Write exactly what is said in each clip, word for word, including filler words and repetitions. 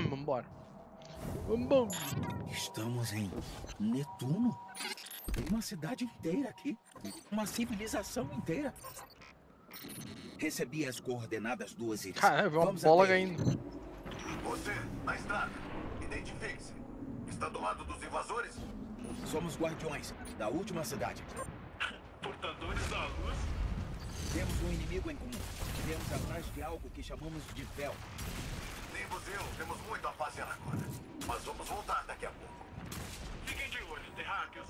Vambora. Vambora. Estamos em Netuno? Tem uma cidade inteira aqui. Uma civilização inteira. Recebi as coordenadas do Osiris. Caramba, uma bola ainda. Você, na estrada. Identifique-se. Está do lado dos invasores? Somos guardiões da última cidade. Portadores da luz? Temos um inimigo em comum. Viemos atrás de algo que chamamos de véu. Nem você, temos muito a fazer agora. Mas vamos voltar daqui a pouco. Fiquem de olho, terráqueos.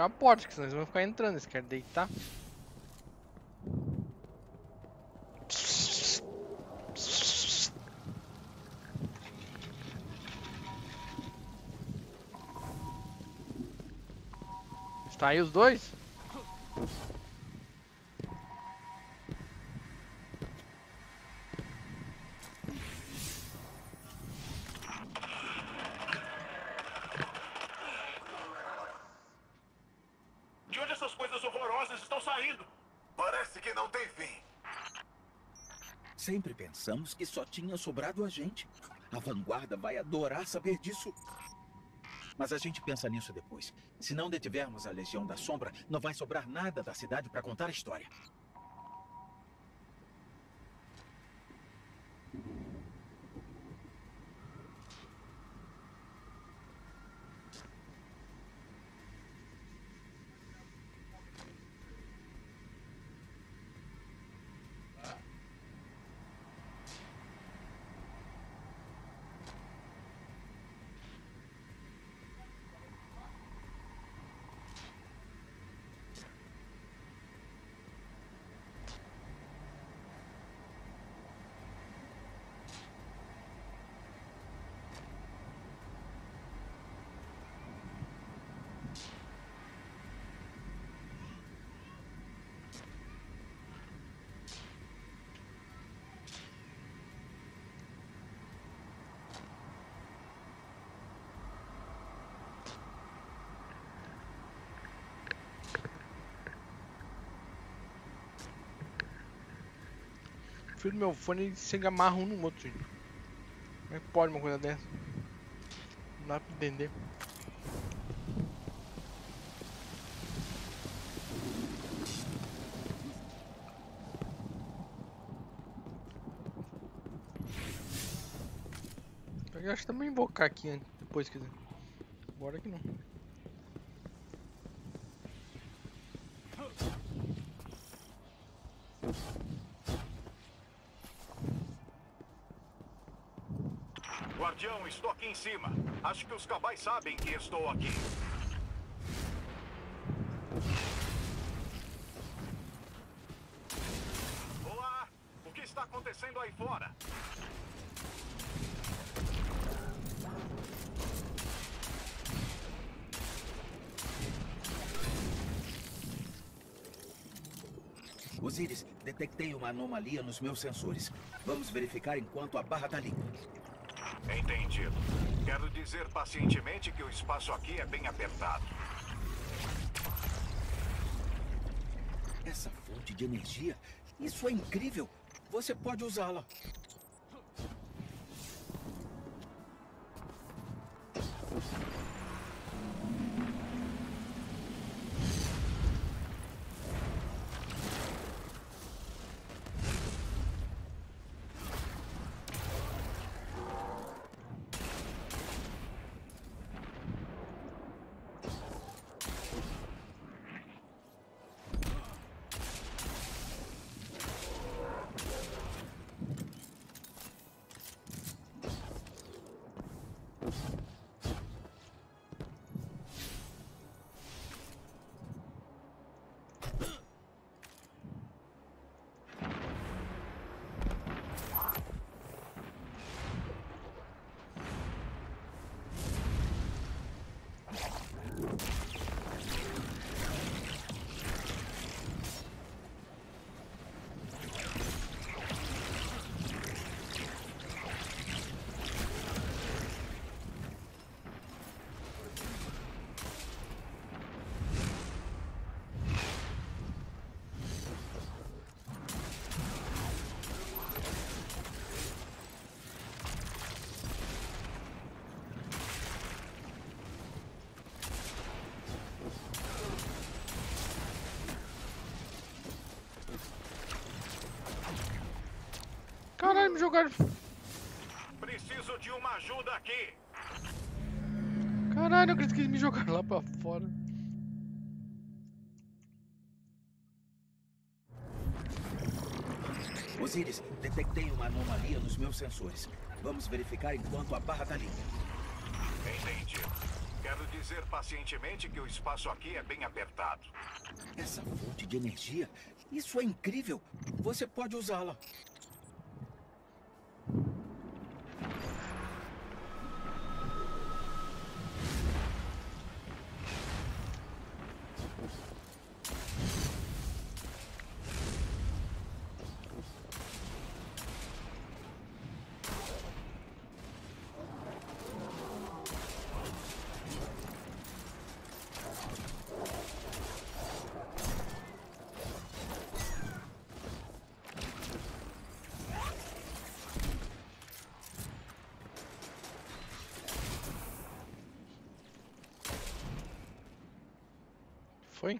Deixa a porta, que senão eles vão ficar entrando, eles querem deitar. Está aí os dois? Sempre pensamos que só tinha sobrado a gente. A Vanguarda vai adorar saber disso. Mas a gente pensa nisso depois. Se não detivermos a Legião da Sombra, não vai sobrar nada da cidade para contar a história. Filho do meu fone se amarra um no outro. Gente. Como é que pode uma coisa dessa? Não dá pra entender. Eu acho que também invocar aqui antes, depois se quiser. Agora que não. Guardião, estou aqui em cima. Acho que os cabais sabem que estou aqui. Olá! O que está acontecendo aí fora? Osiris, detectei uma anomalia nos meus sensores. Vamos verificar enquanto a barra está livre. Entendido. Quero dizer pacientemente que o espaço aqui é bem apertado. Essa fonte de energia, isso é incrível. Você pode usá-la. Caralho, me jogaram. Preciso de uma ajuda aqui. Caralho, eu acredito que eles me jogaram lá pra fora. Osiris, detectei uma anomalia nos meus sensores. Vamos verificar enquanto a barra tá limpa. Entendido. Quero dizer pacientemente que o espaço aqui é bem apertado. Essa fonte de energia? Isso é incrível. Você pode usá-la. Foi?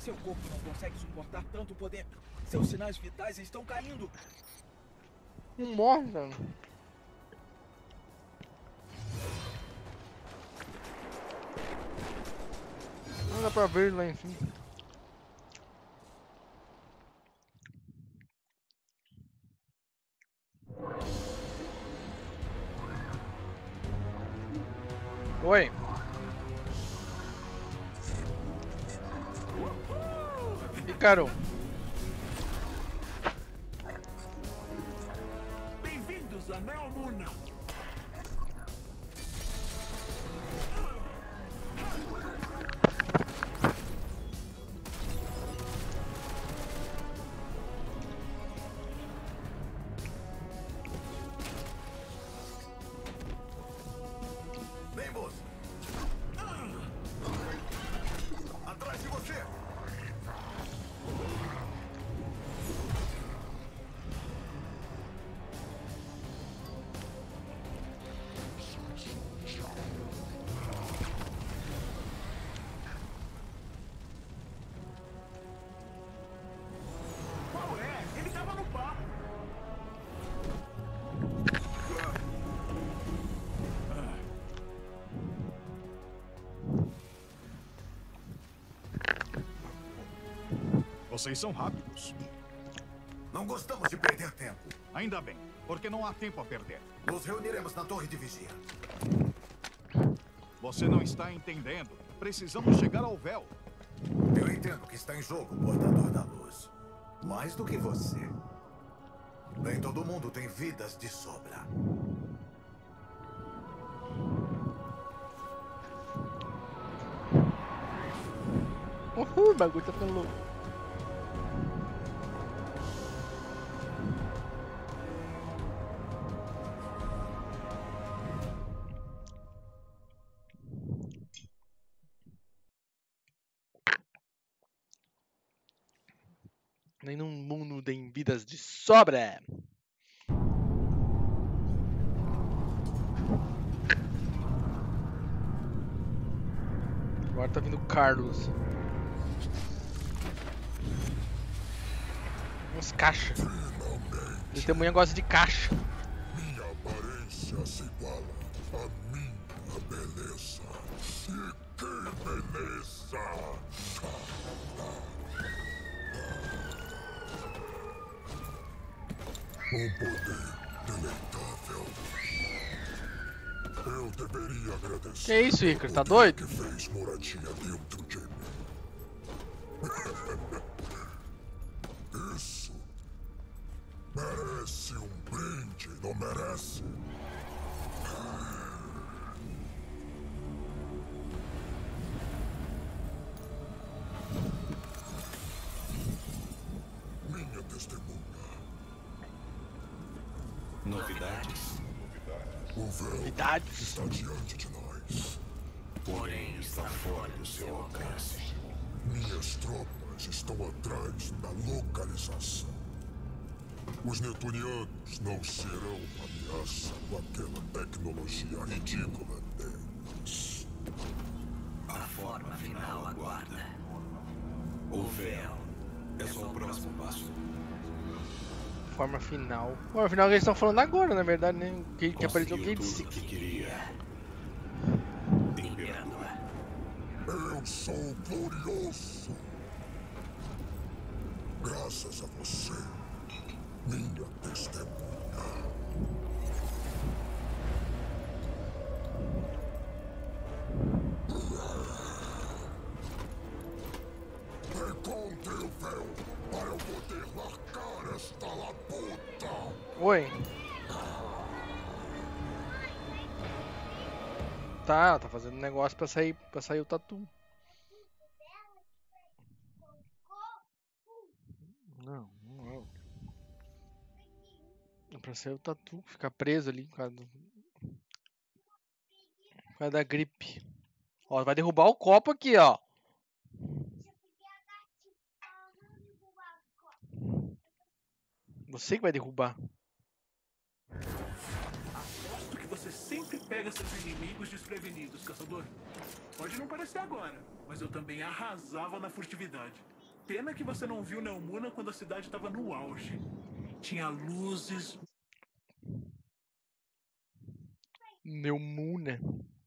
Seu corpo não consegue suportar tanto poder. Seus sinais vitais estão caindo. Não morre, velho. Não dá pra ver lá em cima. Oi. Caro. Bem-vindos a Neomuna. Vem-vos. Atrás de você. Vocês são rápidos. Não gostamos de perder tempo. Ainda bem, porque não há tempo a perder. Nos reuniremos na torre de vigia. Você não está entendendo. Precisamos chegar ao véu. Eu entendo que está em jogo o portador da luz. Mais do que você. Nem todo mundo tem vidas de sobra. Uhul, o bagulho tá ficando louco. Nem num mundo tem vidas de sobra. Agora tá vindo o Carlos. Uns caixa. O testemunha gosta de caixa. Minha aparência se iguala a minha beleza. E que beleza! Um poder deleitável. Eu deveria agradecer. Que isso, Iker? Tá doido? Que fez moradia dentro de mim. Isso merece um brinde, não merece? Minha testemunha. Novidades. O véu está diante de nós. Porém está fora do seu alcance. Minhas tropas estão atrás da localização. Os Netunianos não serão uma ameaça com aquela tecnologia ridícula deles. A forma final aguarda. O véu é só o próximo passo. Forma final. Bom, afinal eles estão falando agora, na verdade, né? O que, que apareceu o que disse que queria. Imperador. Eu sou glorioso. Graças a você, minha testemunha. Encontre o véu para eu poder marcar esta labuta. Oi. Tá, tá fazendo negócio pra sair, pra sair o tatu. Não, não é. Pra sair o tatu, ficar preso ali por causa do... por causa da gripe. Ó, vai derrubar o copo aqui, ó. Você que vai derrubar. Aposto que você sempre pega seus inimigos desprevenidos, caçador. Pode não parecer agora, mas eu também arrasava na furtividade. Pena que você não viu Neomuna quando a cidade estava no auge. Tinha luzes... Neomuna.